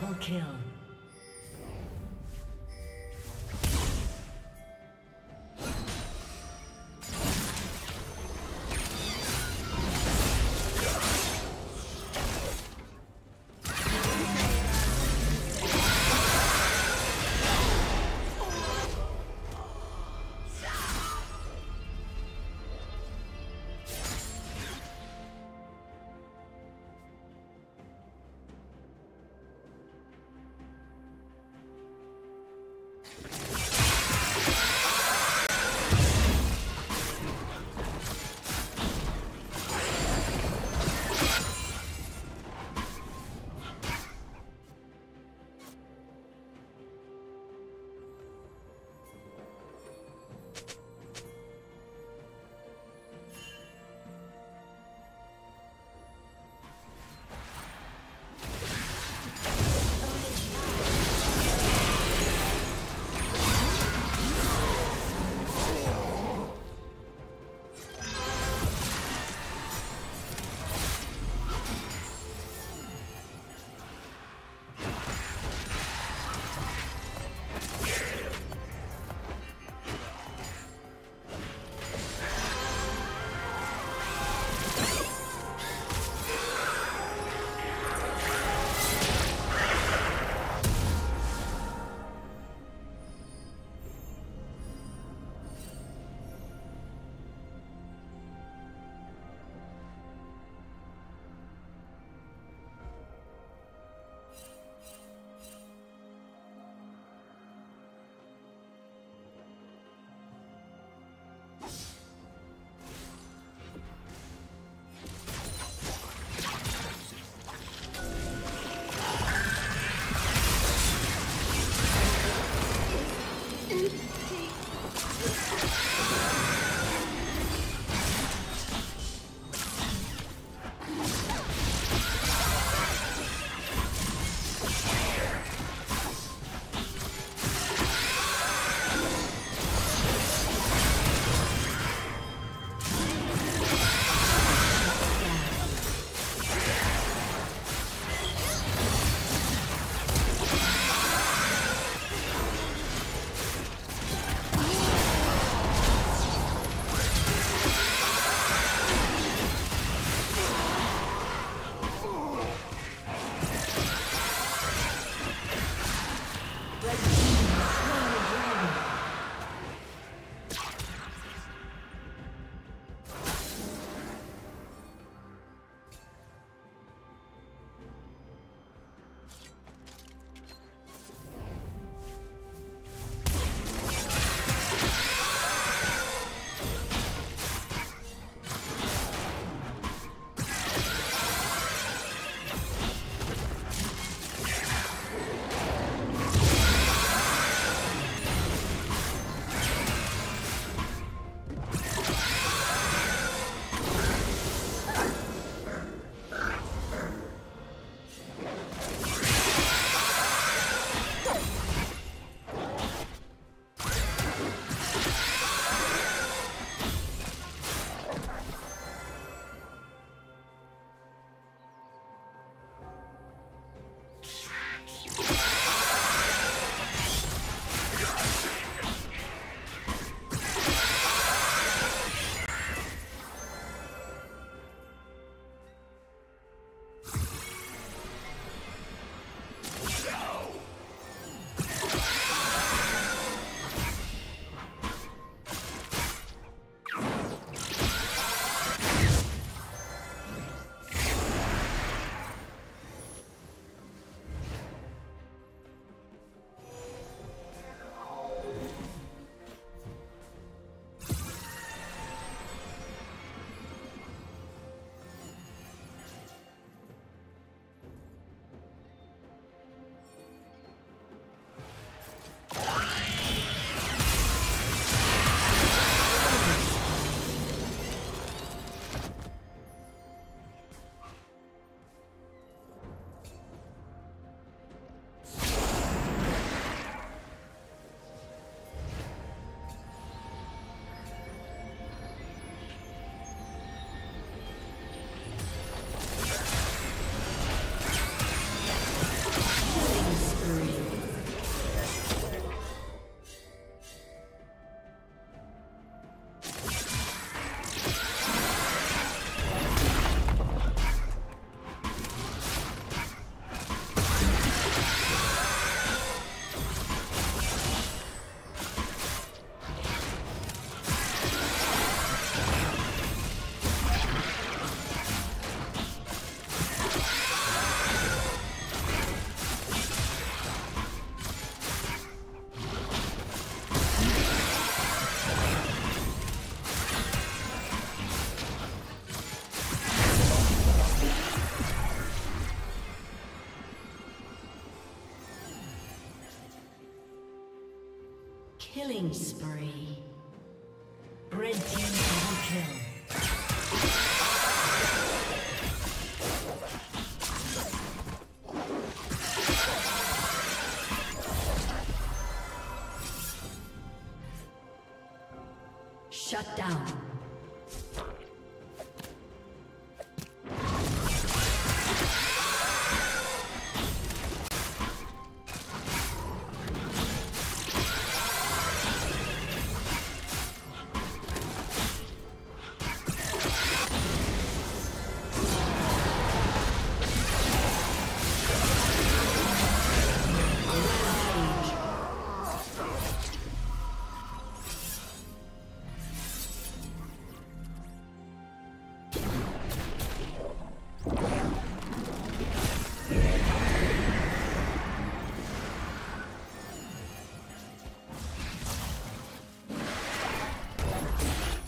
Double kill. Killing spree. Red team double kill. Shut down.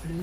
Blue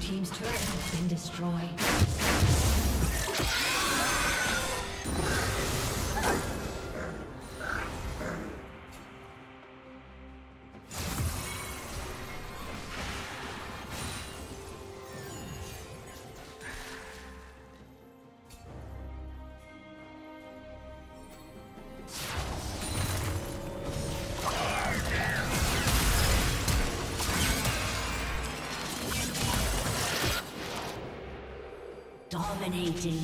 Team's turret has been destroyed. Dominating.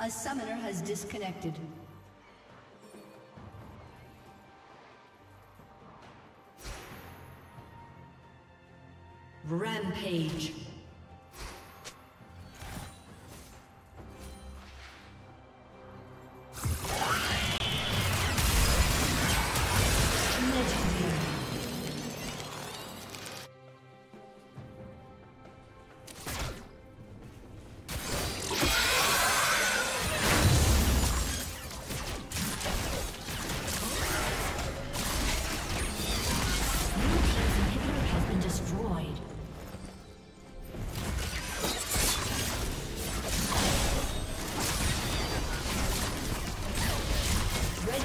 A summoner has disconnected. Rampage.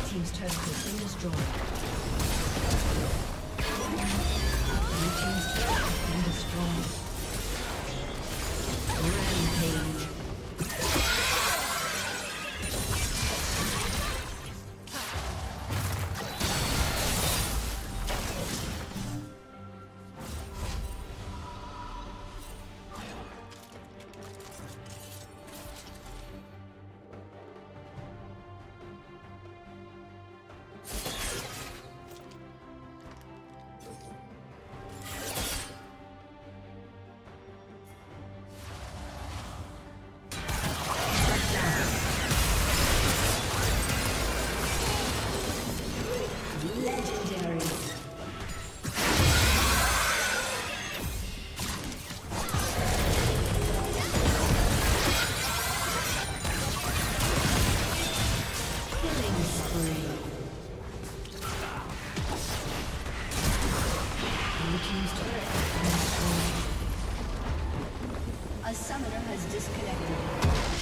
Team's turret has been destroyed. Blue team's turret has been destroyed. team's turret has been destroyed. A summoner has disconnected.